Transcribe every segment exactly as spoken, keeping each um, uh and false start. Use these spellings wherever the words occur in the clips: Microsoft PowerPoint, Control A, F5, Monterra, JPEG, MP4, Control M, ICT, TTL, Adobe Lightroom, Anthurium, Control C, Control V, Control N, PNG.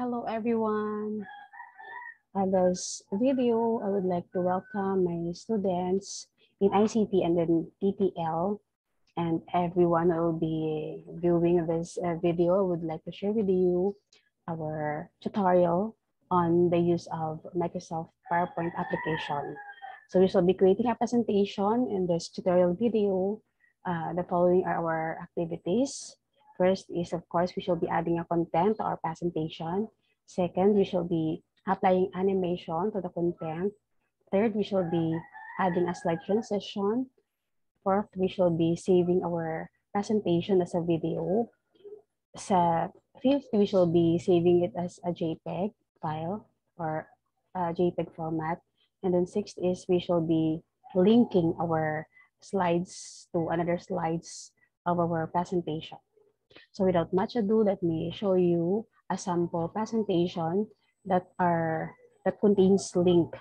Hello everyone. On this video, I would like to welcome my students in I C T and then T T L, and everyone who will be viewing this video. I would like to share with you our tutorial on the use of Microsoft PowerPoint application. So we shall be creating a presentation in this tutorial video. Uh, the following are our activities. First is, of course, we shall be adding a content to our presentation. Second, we shall be applying animation to the content. Third, we shall be adding a slide transition. Fourth, we shall be saving our presentation as a video. So, fifth, we shall be saving it as a JPEG file or a JPEG format. And then sixth is we shall be linking our slides to another slides of our presentation. So without much ado, let me show you a sample presentation that are that contains link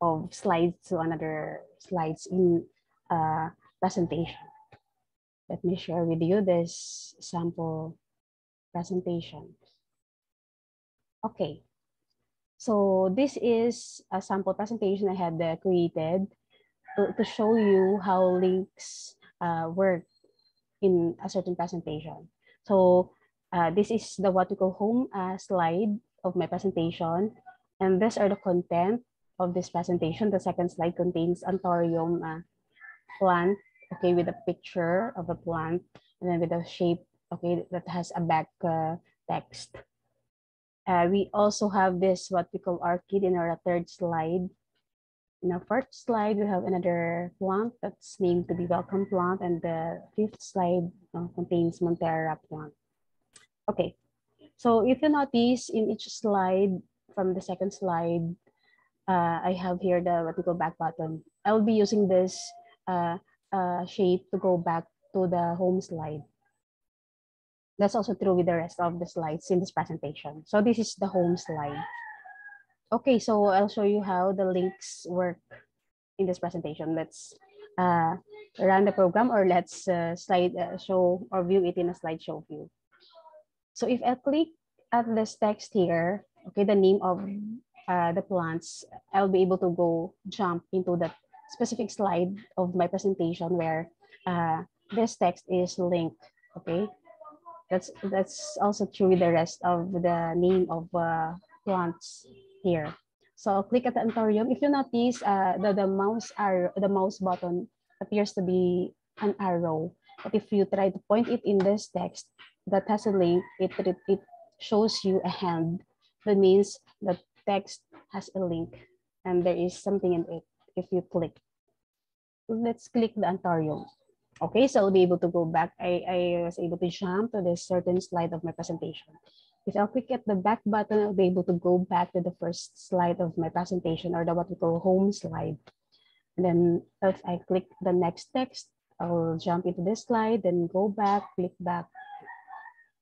of slides to another slides in uh, presentation. Let me share with you this sample presentation. Okay. So this is a sample presentation I had uh, created to, to show you how links uh, work in a certain presentation. So uh, this is the what we call home uh, slide of my presentation. And these are the content of this presentation. The second slide contains Anthurium uh, plant, okay, with a picture of a plant, and then with a shape, okay, that has a back uh, text. Uh, we also have this, what we call orchid in our third slide. In our fourth slide, we have another plant that's named to be welcome plant, and the fifth slide uh, contains Monterra plant. Okay, so if you notice in each slide, from the second slide, uh, I have here the what we call back button. I'll be using this uh, uh, shape to go back to the home slide. That's also true with the rest of the slides in this presentation. So this is the home slide. Okay, so I'll show you how the links work in this presentation. Let's uh, run the program, or let's uh, slide uh, show or view it in a slideshow view. So if I click at this text here, okay, the name of uh, the plants, I'll be able to go jump into that specific slide of my presentation where uh, this text is linked, okay? That's, that's also true with the rest of the name of uh, plants here. So I'll click at the Anthurium. If you notice, uh, the, the, mouse arrow, the mouse button appears to be an arrow. But if you try to point it in this text that has a link, it, it, it shows you a hand. That means the text has a link and there is something in it if you click. Let's click the Anthurium. Okay, so I'll be able to go back. I, I was able to jump to this certain slide of my presentation. If I'll click at the back button, I'll be able to go back to the first slide of my presentation, or the what we call home slide. And then if I click the next text, I'll jump into this slide, then go back, click back.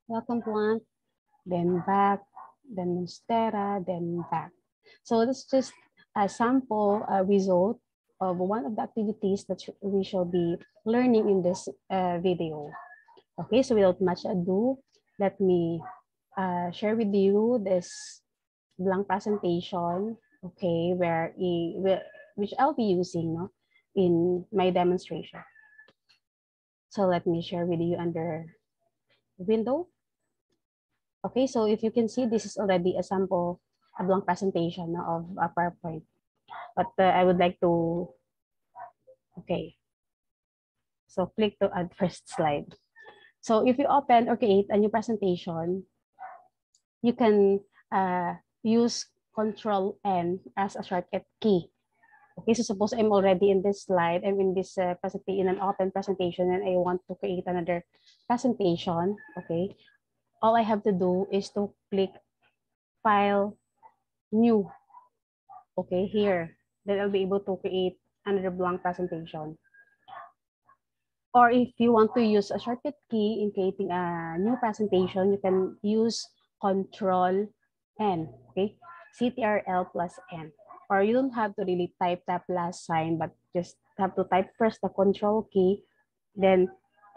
Welcome plant, then back, then Monstera, then back. So that's just a sample uh, result of one of the activities that we shall be learning in this uh, video. Okay, so without much ado, let me uh, share with you this blank presentation, okay, where, I, where which I'll be using no, in my demonstration. So let me share with you under window. Okay, so if you can see, this is already a sample, a blank presentation no, of a PowerPoint. But uh, I would like to, okay, so click to add first slide. So if you open or create a new presentation, you can uh, use Control N as a shortcut key. Okay, so suppose I'm already in this slide, I'm in this uh, presentation, in an open presentation, and I want to create another presentation, okay? All I have to do is to click File, New. Okay, here, then I'll be able to create another blank presentation. Or if you want to use a shortcut key in creating a new presentation, you can use Control N, okay? C T R L plus N. Or you don't have to really type that last sign, but just have to type first the Control key, then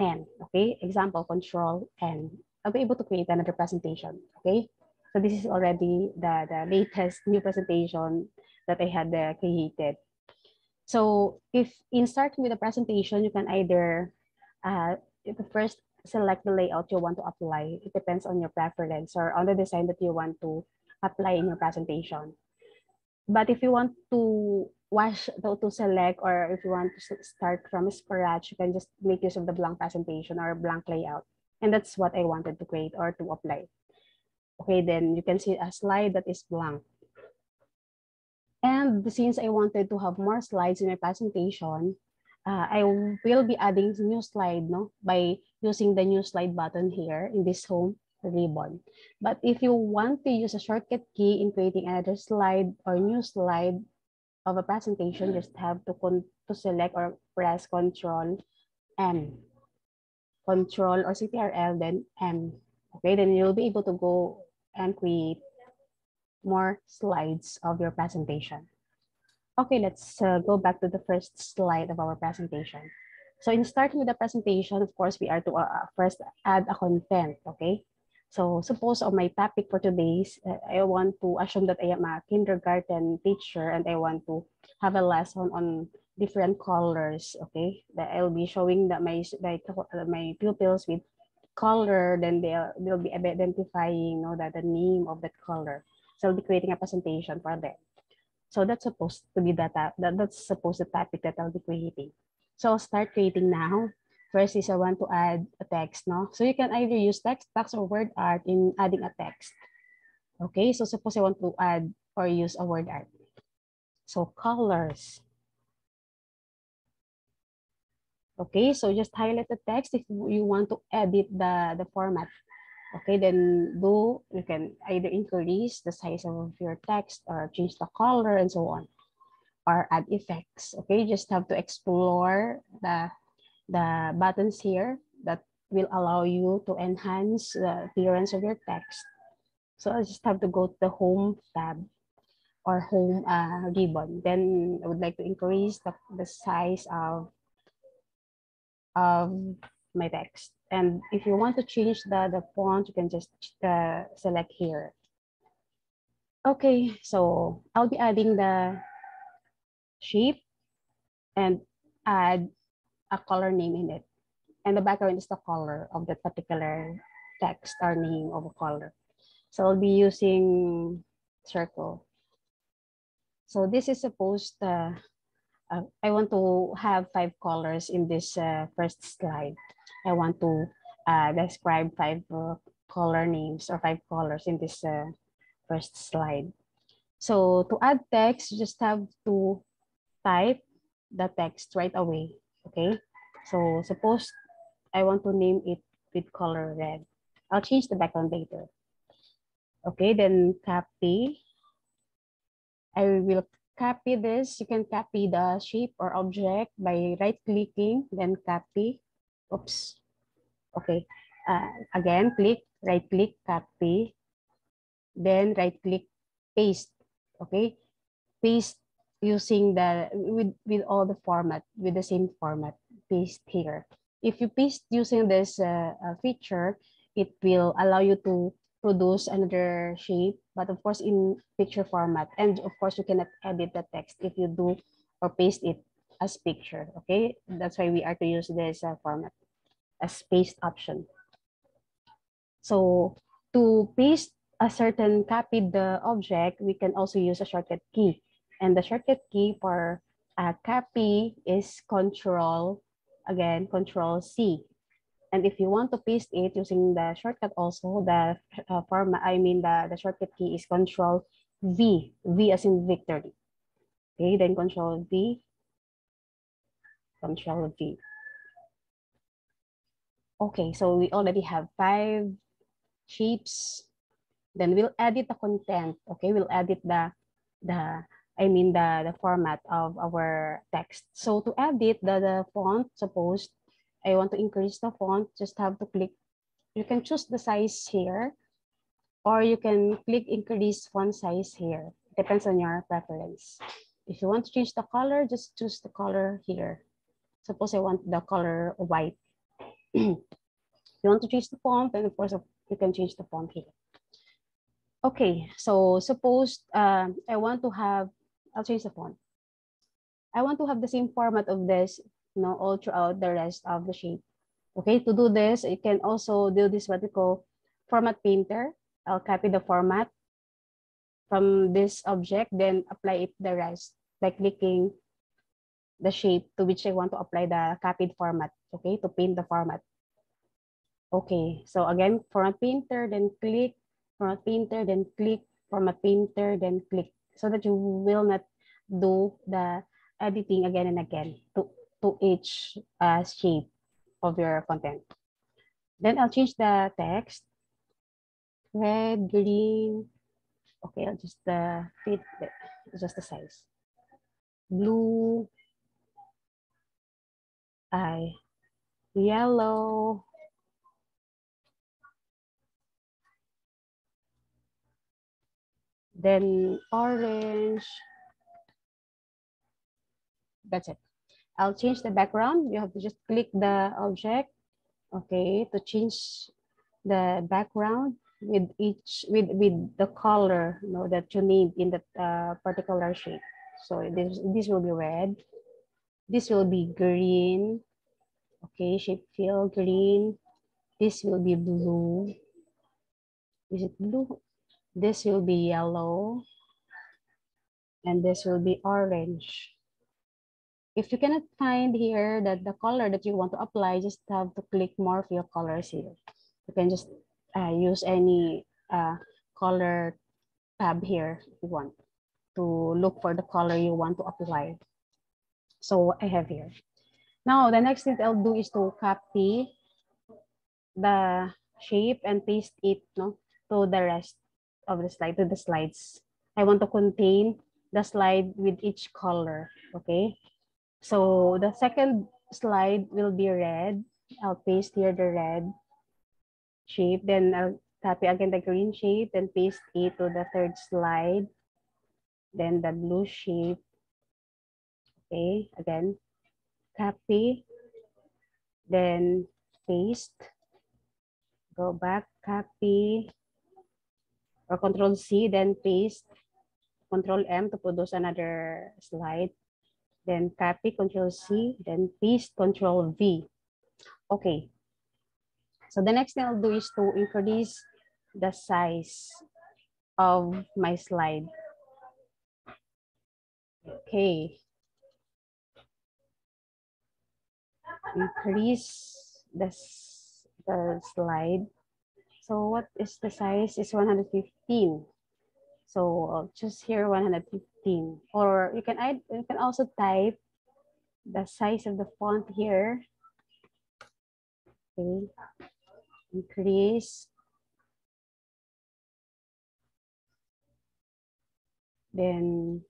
N, okay? Example, Control N. I'll be able to create another presentation, okay? So this is already the, the latest new presentation that I had uh, created. So if in starting with the presentation, you can either uh, first select the layout you want to apply. It depends on your preference or on the design that you want to apply in your presentation. But if you want to wash the to select, or if you want to start from scratch, you can just make use of the blank presentation or blank layout. And that's what I wanted to create or to apply. Okay, then you can see a slide that is blank. And since I wanted to have more slides in my presentation, uh, I will be adding new slide no, by using the new slide button here in this home ribbon. But if you want to use a shortcut key in creating another slide or new slide of a presentation, just have to, con to select or press Control N. Control or C T R L, then M. Okay, then you'll be able to go and create more slides of your presentation. Okay, let's uh, go back to the first slide of our presentation. So in starting with the presentation, of course, we are to uh, first add a content, okay? So suppose on my topic for today's, uh, I want to assume that I am a kindergarten teacher and I want to have a lesson on different colors, okay? That I'll be showing that my, my, my pupils with color, then they'll, they'll be identifying, you know, that the name of that color. So I'll be creating a presentation for them. So that's supposed to be that, that that's supposed to be the topic that I'll be creating. So I'll start creating now. First is I want to add a text, no? So you can either use text box or word art in adding a text. Okay, so suppose I want to add or use a word art. So colors. Okay, so just highlight the text if you want to edit the, the format. Okay, then do, you can either increase the size of your text or change the color and so on, or add effects. Okay, you just have to explore the, the buttons here that will allow you to enhance the appearance of your text. So I just have to go to the home tab or home uh, ribbon. Then I would like to increase the, the size of, of my text. And if you want to change the, the font, you can just uh, select here. Okay, so I'll be adding the shape and add a color name in it. And the background is the color of that particular text or name of a color. So I'll be using circle. So this is supposed to, uh, I want to have five colors in this uh, first slide. I want to uh, describe five uh, color names or five colors in this uh, first slide. So to add text, you just have to type the text right away. Okay, so suppose I want to name it with color red. I'll change the background later. Okay, then copy. I will copy this. You can copy the shape or object by right-clicking, then copy. Oops. Okay. Uh, again, click, right-click, copy, then right-click, paste. Okay. Paste using the, with, with all the format, with the same format, paste here. If you paste using this uh, feature, it will allow you to produce another shape, but of course in picture format. And of course, you cannot edit the text if you do or paste it as picture, okay? That's why we are to use this uh, format as paste option. So to paste a certain copied uh, object, we can also use a shortcut key. And the shortcut key for uh, copy is Control, again, Control C. And if you want to paste it using the shortcut also, the uh, format, I mean, the, the shortcut key is Control V, V as in victory. Okay, then Control V, Control V. Okay, so we already have five shapes. Then we'll edit the content, okay? We'll edit the, the I mean, the, the format of our text. So to edit the, the font, suppose I want to increase the font, just have to click. You can choose the size here, or you can click increase font size here. Depends on your preference. If you want to change the color, just choose the color here. Suppose I want the color white. You want to change the font, and of course, you can change the font here. Okay, so suppose um, I want to have, I'll change the font. I want to have the same format of this, you know, all throughout the rest of the shape. Okay, to do this, you can also do this what we call format painter. I'll copy the format from this object, then apply it the rest by clicking the shape to which I want to apply the copied format, okay, to paint the format. Okay, so again, format painter, then click, format painter, then click, format painter, then click, so that you will not do the editing again and again to, to each uh, shape of your content. Then I'll change the text, red, green, okay, I'll just uh, fit the, just the size, blue, I, yellow, then orange. That's it. I'll change the background. You have to just click the object, okay, to change the background with each with with the color, you know, that you need in that uh, particular shape. So this this will be red. This will be green, okay, shape fill green. This will be blue. Is it blue? This will be yellow. And this will be orange. If you cannot find here that the color that you want to apply, just have to click more for your colors here. You can just uh, use any uh, color tab here if you want to look for the color you want to apply. So I have here. Now, the next thing I'll do is to copy the shape and paste it no, to the rest of the slide, to the slides. I want to contain the slide with each color, okay? So the second slide will be red. I'll paste here the red shape, then I'll copy again the green shape, then paste it to the third slide, then the blue shape. Okay, again, copy, then paste, go back, copy, or Control C, then paste, Control M to produce another slide, then copy, Control C, then paste, Control V. Okay, so the next thing I'll do is to increase the size of my slide. Okay. Increase the, the slide. So what is the size? It's one hundred fifteen. So I'll choose here one hundred fifteen. Or you can add, you can also type the size of the font here. Okay. Increase. Then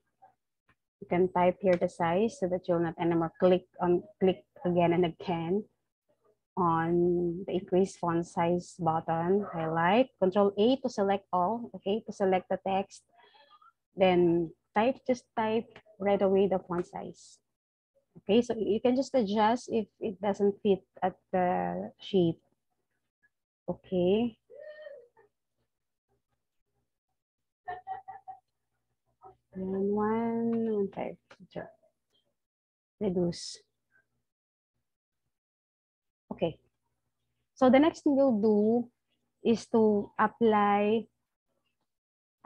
you can type here the size so that you'll not anymore click on click again and again on the increase font size button. Highlight, Control A to select all, okay, to select the text. Then type, just type right away the font size. Okay, so you can just adjust if it doesn't fit at the sheet. Okay. And one, okay, reduce. Okay, so the next thing we'll do is to apply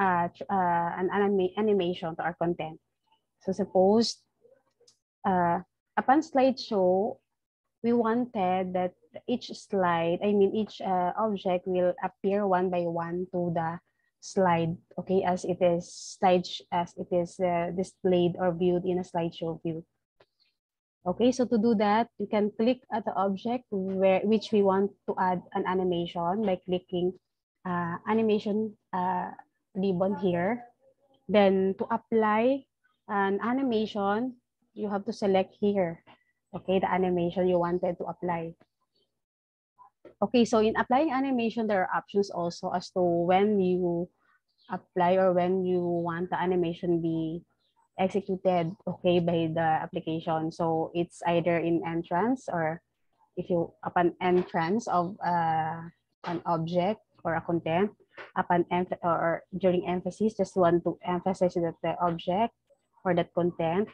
uh, uh, an anima animation to our content. So suppose uh, upon slideshow, we wanted that each slide, I mean each uh, object will appear one by one to the slide, okay, as it is slide as it is uh, displayed or viewed in a slideshow view. Okay, so to do that, you can click at the object where which we want to add an animation by clicking uh, animation uh, ribbon here. Then to apply an animation, you have to select here, okay, the animation you wanted to apply. Okay, so in applying animation, there are options also as to when you apply or when you want the animation be executed, okay, by the application. So it's either in entrance, or if you upon entrance of uh, an object, or a content upon or during emphasis, just want to emphasize that the object or that content,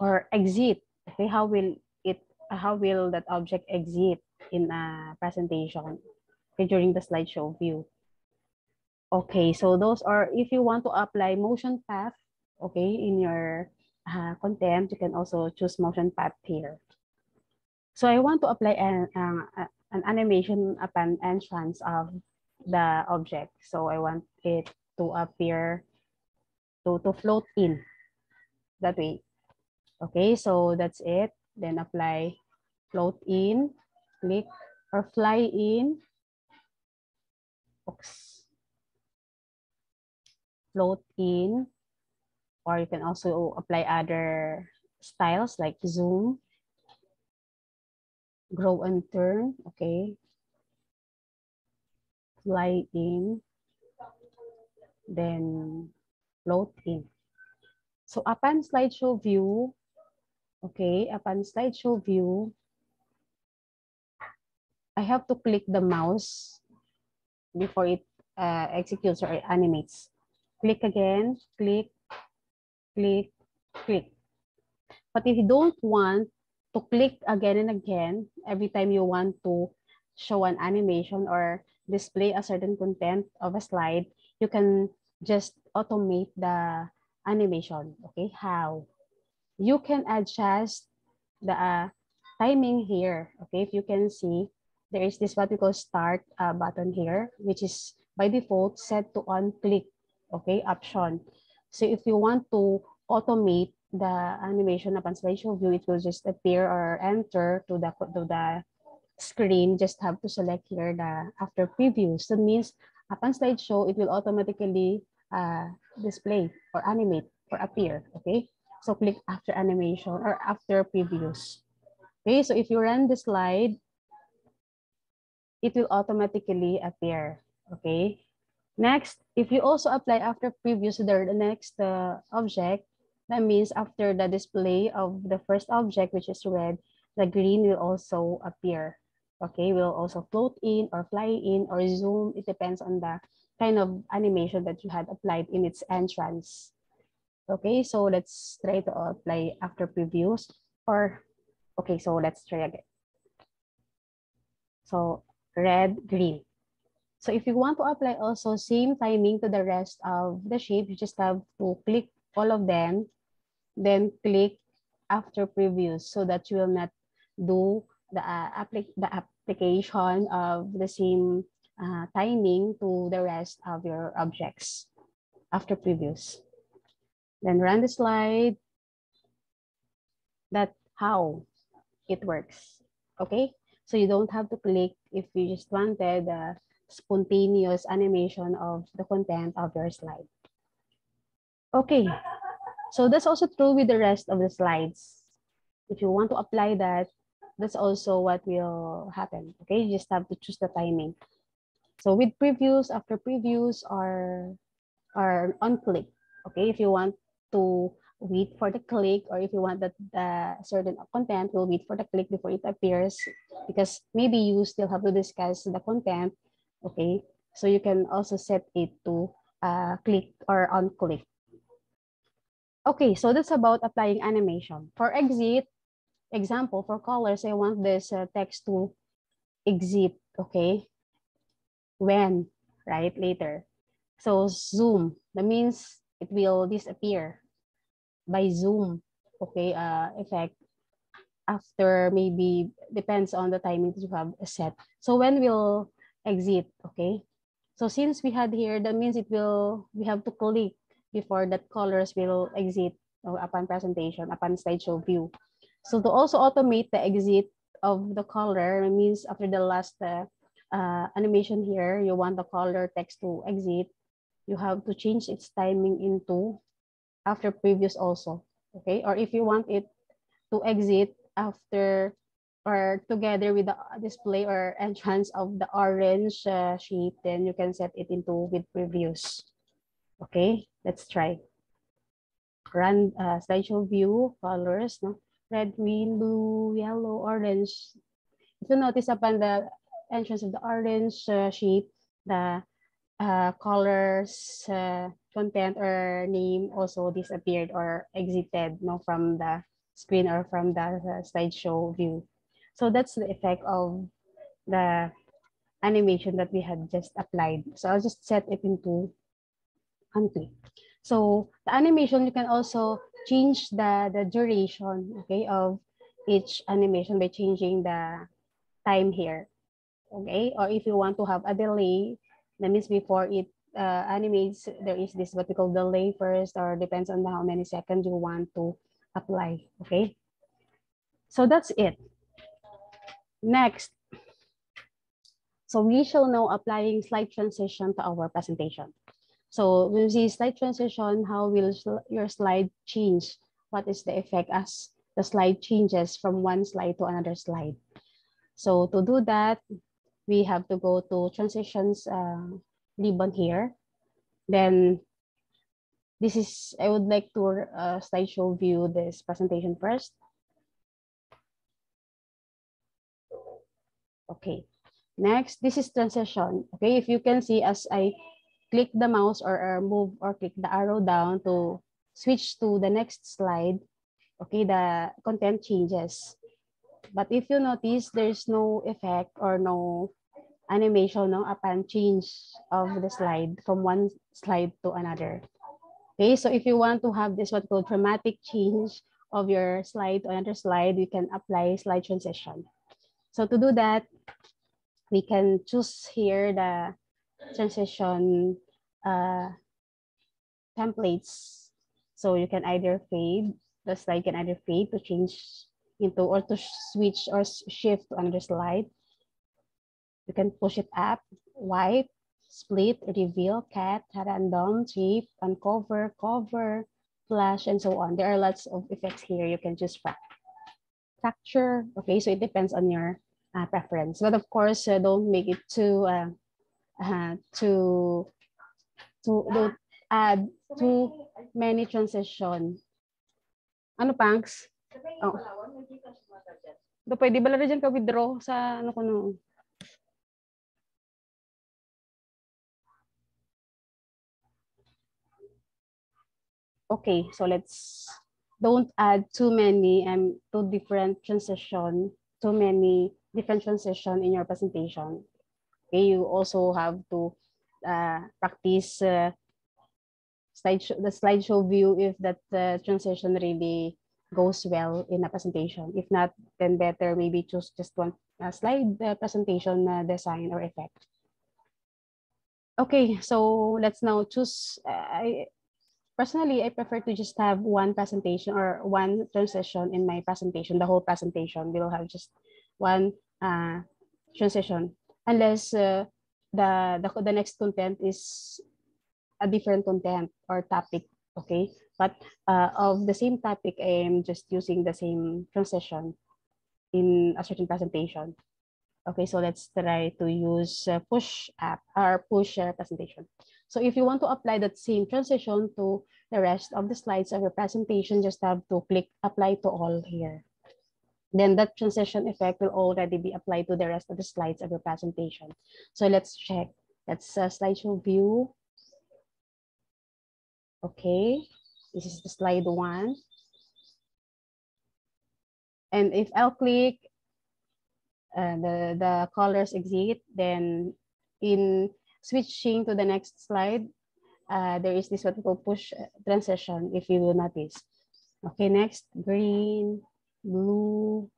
or exit. Okay, how will it? How will that object exit in a presentation? Okay, during the slideshow view. Okay, so those are, if you want to apply motion path, okay, in your uh, content, you can also choose motion path here. So I want to apply an, uh, an animation upon entrance of the object. So I want it to appear, to, to float in that way. Okay, so that's it. Then apply float in, click, or fly in. Oops. Float in, or you can also apply other styles like zoom, grow and turn, okay, fly in, then float in. So upon slideshow view, okay, upon slideshow view, I have to click the mouse before it uh, executes or animates. Click again, click, click, click. But if you don't want to click again and again, every time you want to show an animation or display a certain content of a slide, you can just automate the animation, okay? How? You can adjust the uh, timing here, okay? If you can see, there is this what we call start uh, button here, which is by default set to on click. Okay, option. So if you want to automate the animation upon slideshow view, it will just appear or enter to the to the screen. Just have to select here the after preview. So that means upon slideshow, it will automatically uh, display or animate or appear. Okay, so click after animation or after previews. Okay, so if you run the slide, it will automatically appear. Okay. Next, if you also apply after preview to the next uh, object, that means after the display of the first object, which is red, the green will also appear. Okay, will also float in or fly in or zoom. It depends on the kind of animation that you had applied in its entrance. Okay, so let's try to apply after previews or, okay, so let's try again. So red, green. So if you want to apply also same timing to the rest of the shape, you just have to click all of them, then click after previews so that you will not do the, uh, applic the application of the same uh, timing to the rest of your objects after previews. Then run the slide. That's how it works. Okay, so you don't have to click if you just wanted the uh, spontaneous animation of the content of your slide. Okay, so that's also true with the rest of the slides. If you want to apply that, that's also what will happen. Okay, you just have to choose the timing. So with previews, after previews, or, or on click. Okay, if you want to wait for the click, or if you want that uh, certain content, we'll wait for the click before it appears, because maybe you still have to discuss the content. Okay, so you can also set it to uh, click or unclick. Okay, so that's about applying animation. For exit, example, for colors, I want this uh, text to exit, okay? When, right? Later. So zoom, that means it will disappear by zoom, okay, uh, effect. After maybe, depends on the timing that you have set. So when will exit, okay? So since we had here, that means it will, we have to click before that colors will exit upon presentation, upon slideshow view. So to also automate the exit of the color, it means after the last uh, uh, animation here, you want the color text to exit, you have to change its timing into after previous also, okay? Or if you want it to exit after or together with the display or entrance of the orange uh, shape, then you can set it into with previews. Okay, let's try. Run uh, slideshow view, colors, no? Red, green, blue, yellow, orange. If you notice upon the entrance of the orange uh, shape, the uh, colors, uh, content, or name also disappeared or exited no, from the screen or from the uh, slideshow view. So that's the effect of the animation that we had just applied. So I'll just set it into unclick. So the animation, you can also change the, the duration, okay, of each animation by changing the time here, okay? Or if you want to have a delay, that means before it uh, animates, there is this what we call delay first, or depends on how many seconds you want to apply, okay? So that's it. Next. So we shall now applying slide transition to our presentation. So we'll see slide transition, how will your slide change? What is the effect as the slide changes from one slide to another slide? So to do that, we have to go to transitions uh, ribbon here. Then this is, I would like to uh, slideshow view this presentation first. Okay, next, this is transition. Okay, if you can see as I click the mouse or, or move or click the arrow down to switch to the next slide, okay, the content changes. But if you notice, there's no effect or no animation no, upon change of the slide from one slide to another. Okay, so if you want to have this what called dramatic change of your slide to another slide, you can apply slide transition. So to do that, we can choose here the transition uh, templates. So you can either fade, the slide can either fade to change into or to switch or shift to another slide. You can push it up, wipe, split, reveal, cut, random, shape, uncover, cover, flash, and so on. There are lots of effects here. You can choose fracture. Okay, so it depends on your Uh, preference, but of course, uh, don't make it too, uh, uh, too, too, don't add too many transition. Ano pangs? Oh. Do pwede ba lang dyan ka withdraw sa ano ko noon? Okay, so let's don't add too many and um, too different transition, too many different transition in your presentation. Okay, you also have to uh, practice uh, slideshow, the slideshow view if that uh, transition really goes well in a presentation. If not, then better maybe choose just one uh, slide uh, presentation uh, design or effect. Okay, so let's now choose. Uh, I, personally, I prefer to just have one presentation or one transition in my presentation, the whole presentation. We will have just one uh, transition, unless uh, the, the the next content is a different content or topic, okay? But uh, of the same topic, I am just using the same transition in a certain presentation. Okay, so let's try to use uh, push app or push uh, presentation. So if you want to apply that same transition to the rest of the slides of your presentation, just have to click apply to all here. Then that transition effect will already be applied to the rest of the slides of your presentation. So let's check. That's a slideshow view. Okay, this is the slide one. And if I'll click uh, the, the colors exit, then in switching to the next slide, uh, there is this what we call push transition, if you will notice. Okay, next, green, blue,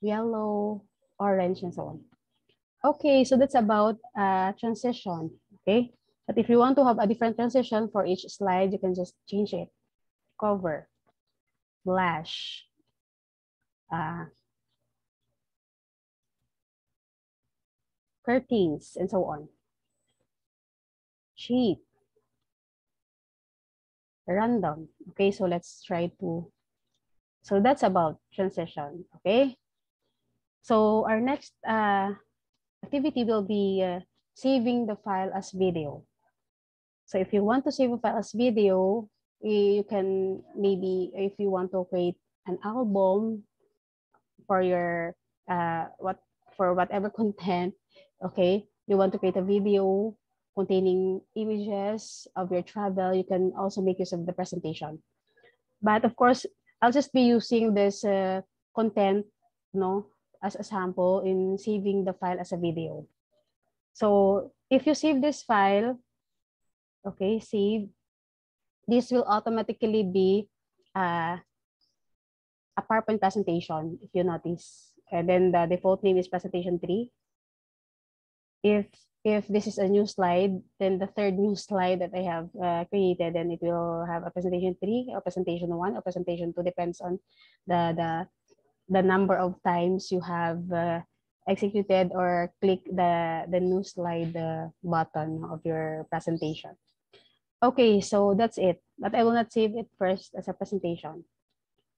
yellow, orange, and so on. Okay, so that's about uh, transition, okay? But if you want to have a different transition for each slide, you can just change it. Cover, flash, uh, curtains, and so on. Sheet, random. Okay, so let's try to. So that's about transition, okay? So our next uh, activity will be uh, saving the file as video. So if you want to save a file as video, you can maybe, if you want to create an album for your, uh, what for whatever content, okay? You want to create a video containing images of your travel. You can also make use of the presentation. But of course, I'll just be using this uh, content, you know, as a sample in saving the file as a video. So if you save this file, okay, save, this will automatically be uh, a PowerPoint presentation, if you notice. And then the default name is presentation three. If, if this is a new slide, then the third new slide that I have uh, created, then it will have a presentation three, or presentation one, or presentation two, depends on the, the, the number of times you have uh, executed or click the, the new slide uh, button of your presentation. Okay, so that's it. But I will not save it first as a presentation.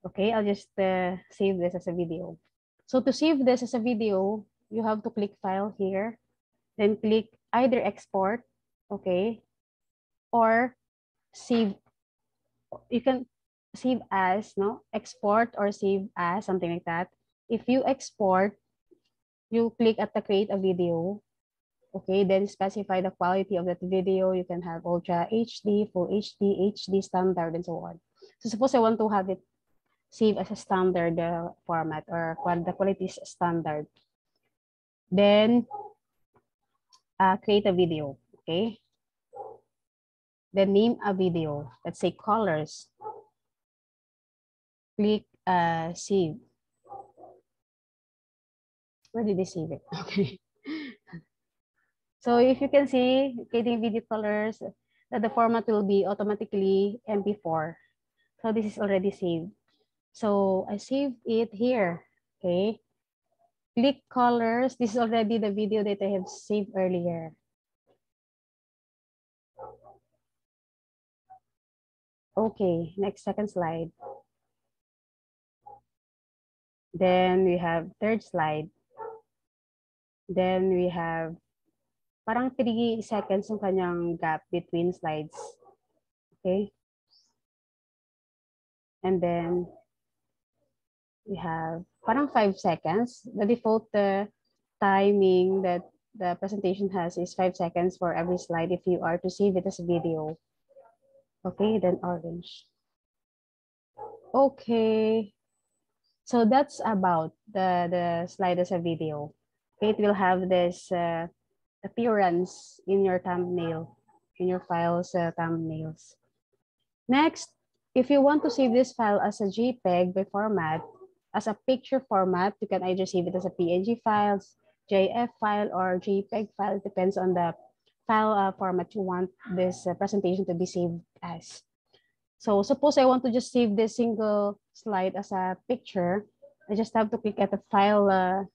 Okay, I'll just uh, save this as a video. So to save this as a video, you have to click File here, then click either Export, okay, or Save. You can save as, no, export or save as, something like that. If you export, you click at the Create a Video, okay, then specify the quality of that video. You can have Ultra H D, Full H D, H D Standard, and so on. So suppose I want to have it save as a standard uh, format, or the quality is standard. Then uh, create a video, okay? Then name a video, let's say colors. Click uh, save. Where did they save it? Okay. So if you can see, creating video colors, that the format will be automatically M P four. So this is already saved. So I saved it here, okay? Click colors. This is already the video that I have saved earlier. Okay, next, second slide. Then we have third slide. Then we have parang three seconds yung kanyang gap between slides, okay? And then we have parang five seconds. The default uh, timing that the presentation has is five seconds for every slide if you are to save it as a video. Okay, then orange. Okay, so that's about the, the slide as a video. Okay, it will have this uh, appearance in your thumbnail, in your files uh, thumbnails. Next, if you want to save this file as a JPEG by format, as a picture format, you can either save it as a P N G file, J F file, or JPEG file. It depends on the file uh, format you want this uh, presentation to be saved as. So suppose I want to just save this single slide as a picture. I just have to click at the file uh,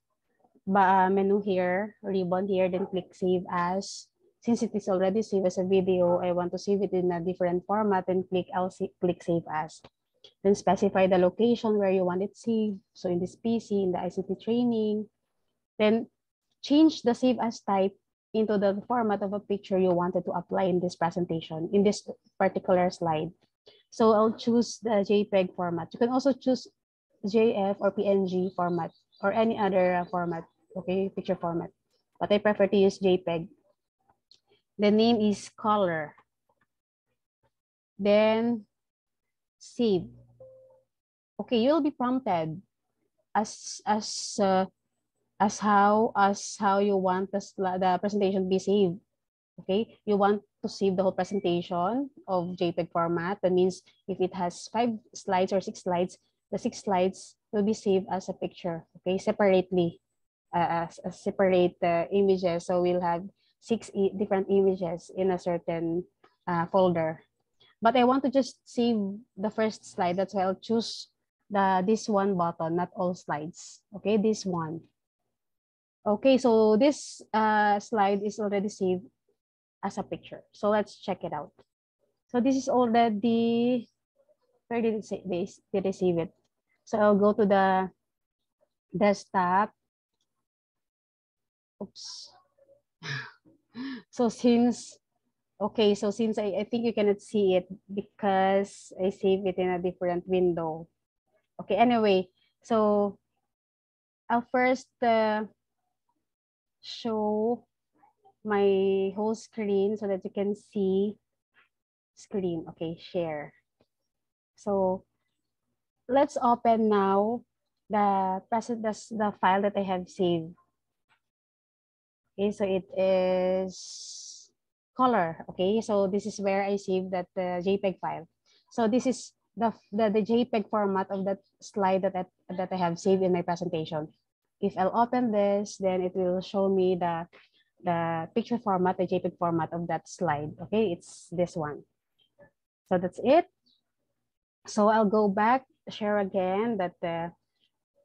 menu here, ribbon here, then click save as. Since it is already saved as a video, I want to save it in a different format, and click, click save as. Then specify the location where you want it saved. So in this P C, in the I C T training. Then change the save as type into the format of a picture you wanted to apply in this presentation, in this particular slide. So I'll choose the JPEG format. You can also choose J F or P N G format, or any other format, okay, picture format. But I prefer to use JPEG. The name is color. Then save. Okay, you'll be prompted as as uh, as how as how you want the, the presentation be saved. Okay, you want to save the whole presentation of JPEG format. That means if it has five slides or six slides, the six slides will be saved as a picture. Okay, separately, uh, as, as separate uh, images. So we'll have six e different images in a certain uh, folder. But I want to just save the first slide. That's why I'll choose the this one button, not all slides. Okay, this one. Okay, so this uh, slide is already saved as a picture. So let's check it out. So this is already, where did it say this? Did I save it? So I'll go to the desktop. Oops. So since Okay, so since I, I think you cannot see it because I saved it in a different window. Okay, anyway, so I'll first uh, show my whole screen so that you can see screen. Okay, share. So let's open now the present the, the file that I have saved. Okay, so it is color. Okay, so this is where I saved that uh, JPEG file. So this is the, the the JPEG format of that slide that I, that I have saved in my presentation. If I'll open this, then it will show me the the picture format, the JPEG format of that slide. Okay, it's this one. So that's it. So I'll go back, share again that the uh,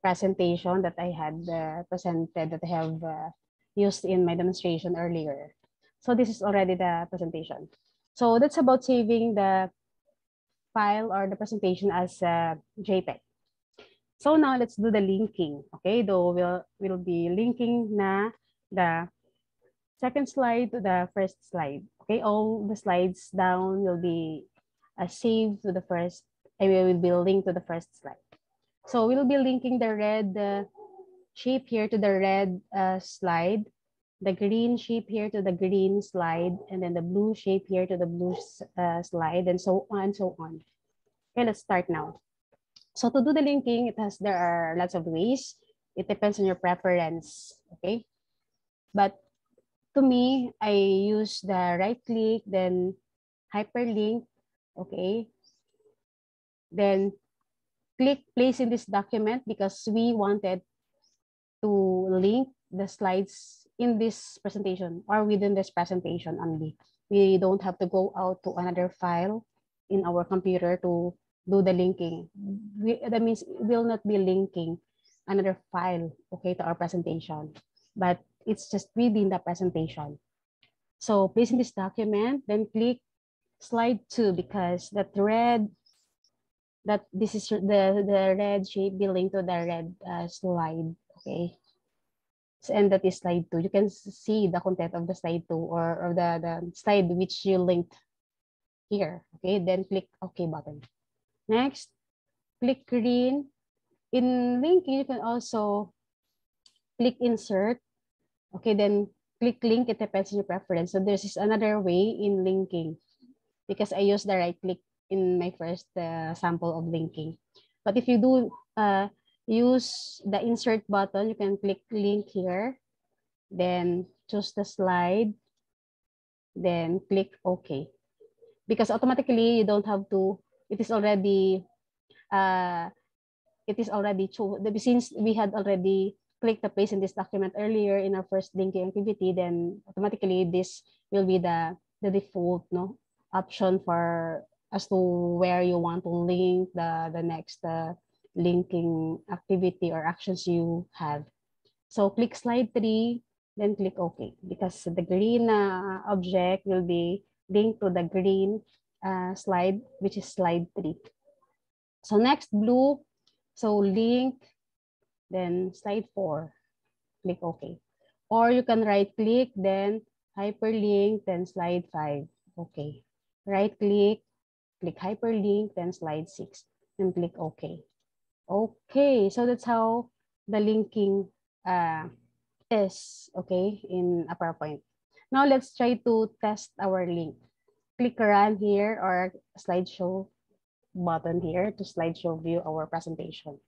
presentation that I had uh, presented, that I have uh, used in my demonstration earlier. So this is already the presentation. So that's about saving the file or the presentation as a JPEG. So now let's do the linking. Okay, though we'll, we'll be linking na the second slide to the first slide. Okay, all the slides down will be uh, saved to the first, and we will be linked to the first slide. So we'll be linking the red uh, shape here to the red uh, slide, the green shape here to the green slide, and then the blue shape here to the blue uh, slide, and so on and so on. Okay, let's start now. So to do the linking, it has there are lots of ways. It depends on your preference, okay? But to me, I use the right click, then hyperlink, okay? Then click place in this document because we wanted to link the slides in this presentation or within this presentation only. We don't have to go out to another file in our computer to do the linking. We, that means we'll not be linking another file, okay, to our presentation, but it's just within the presentation. So place in this document, then click slide two because that red, that this is the, the red shape be linked to the red uh, slide, okay? And that is slide two. You can see the content of the slide two or, or the, the slide which you linked here, okay? Then click OK button. Next, click green. In linking, you can also click insert. Okay, then click link. It depends on your preference. So this is another way in linking because I use the right click in my first uh, sample of linking. But if you do uh, use the insert button, you can click link here, then choose the slide, then click OK. Because automatically you don't have to, it is already, uh, it is already chosen. Since we had already clicked the place in this document earlier in our first linking activity, then automatically this will be the, the default no option for as to where you want to link the, the next uh, linking activity or actions you have. So click slide three, then click OK, because the green uh, object will be linked to the green uh, slide, which is slide three. So next blue, so link, then slide four, click OK. Or you can right click, then hyperlink, then slide five, OK. Right click, click hyperlink, then slide six, and click OK. Okay, so that's how the linking uh, is, okay, in a PowerPoint. Now let's try to test our link. Click run here or slideshow button here to slideshow view our presentation.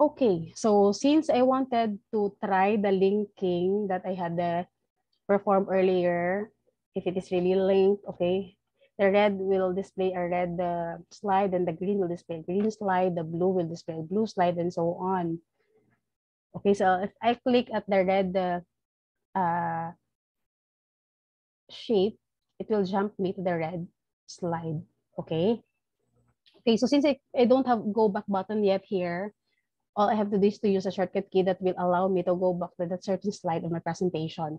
Okay, so since I wanted to try the linking that I had uh, performed earlier, if it is really linked, okay, the red will display a red uh, slide, and the green will display a green slide, the blue will display a blue slide, and so on. Okay, so if I click at the red uh, uh, shape, it will jump me to the red slide, okay? Okay, so since I, I don't have go back button yet here, all I have to do is to use a shortcut key that will allow me to go back to that certain slide of my presentation.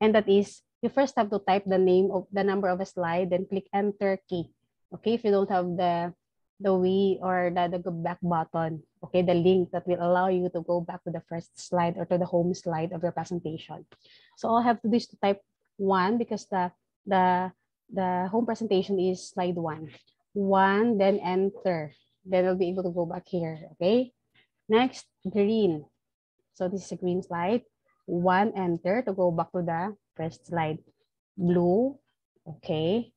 And that is, you first have to type the name of the number of a slide, then click enter key. Okay, if you don't have the the Wii or the, the go back button, okay, the link that will allow you to go back to the first slide or to the home slide of your presentation. So all I have to do is to type one because the the the home presentation is slide one. One, then enter. Then I'll be able to go back here. Okay. Next, green. So this is a green slide. one, enter to go back to the first slide. Blue, okay.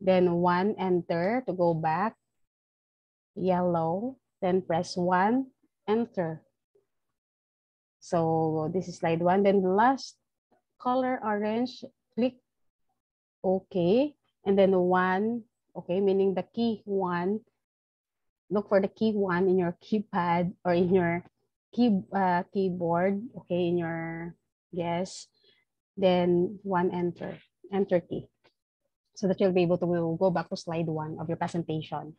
Then one, enter to go back. Yellow, then press one, enter. So this is slide one. Then the last color orange, click OK. And then one, okay, meaning the key one. Look for the key one in your keypad or in your key, uh, keyboard, okay, in your, yes. Then one, enter, enter key. So that you'll be able to go back to slide one of your presentation.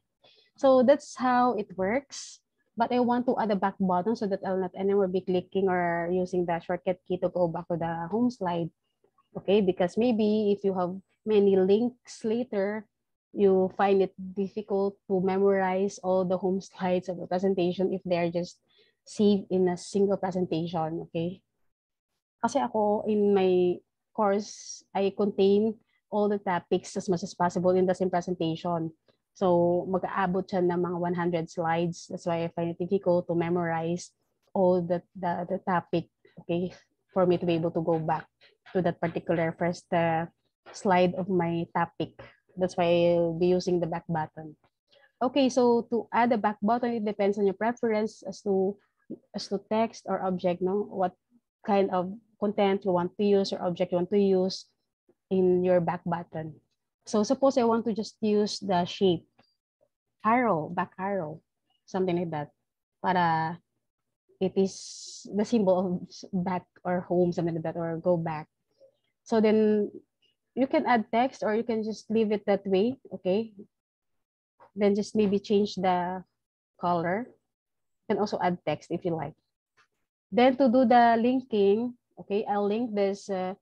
So that's how it works. But I want to add a back button so that I'll not anymore be clicking or using the shortcut key to go back to the home slide. Okay, because maybe if you have many links later, you find it difficult to memorize all the home slides of the presentation if they're just saved in a single presentation. Okay. Kasi ako, in my course, I contain all the topics as much as possible in the same presentation. So mag-aabot siya ng mga one hundred slides. That's why I find it difficult to memorize all the, the, the topic, okay, for me to be able to go back to that particular first uh, slide of my topic. That's why I'll be using the back button. Okay, so to add the back button, it depends on your preference as to, as to text or object, no? What kind of content you want to use or object you want to use in your back button. So suppose I want to just use the shape, arrow, back arrow, something like that. Para it is the symbol of back or home, something like that, or go back. So then you can add text or you can just leave it that way, okay? Then just maybe change the color. You can also add text if you like. Then to do the linking, okay, I'll link this uh,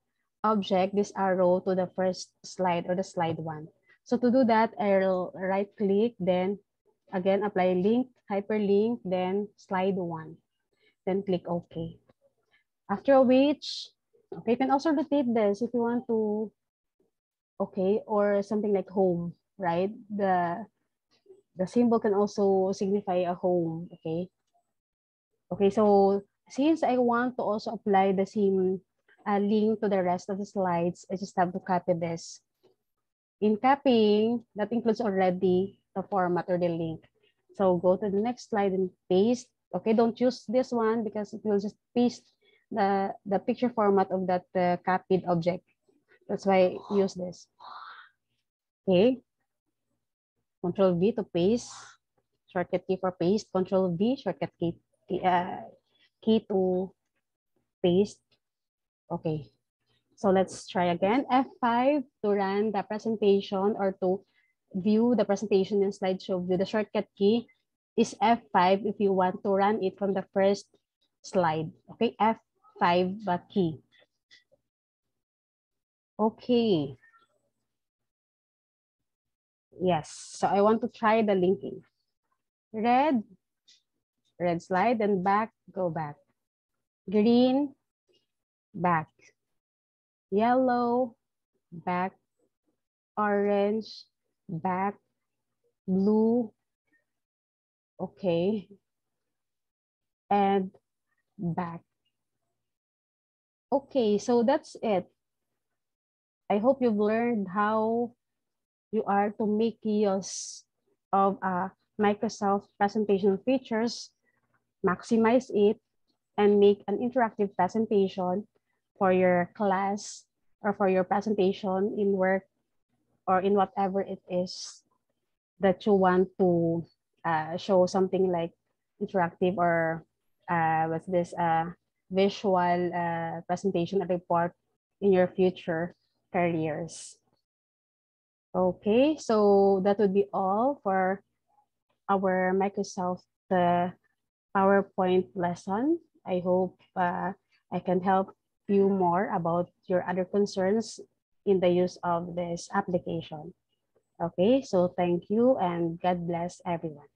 object, this arrow, to the first slide or the slide one. So to do that, I'll right click, then again apply link, hyperlink, then slide one, then click OK. After which, okay, you can also rotate this if you want to, okay, or something like home, right? The, the symbol can also signify a home, okay? Okay, so since I want to also apply the same uh, link to the rest of the slides, I just have to copy this. In copying, that includes already the format or the link. So go to the next slide and paste. Okay, don't use this one because it will just paste the, the picture format of that uh, copied object. That's why I use this. Okay. Control V to paste. Shortcut key for paste. Control V, shortcut key, uh, key to paste. Okay. So let's try again. F five to run the presentation or to view the presentation in slideshow view. The shortcut key is F five if you want to run it from the first slide. Okay, F five key. Okay. Yes, so I want to try the linking. Red, red slide, then back, go back. Green, back. Yellow, back. Orange, back. Blue, okay. And back. Okay, so that's it. I hope you've learned how you are to make use of uh, Microsoft presentation features, maximize it, and make an interactive presentation for your class or for your presentation in work or in whatever it is that you want to uh, show, something like interactive or uh, what's this, uh, visual uh, presentation or report in your future careers. Okay, so that would be all for our Microsoft uh, PowerPoint lesson. I hope uh, I can help you more about your other concerns in the use of this application. Okay, so thank you and God bless everyone.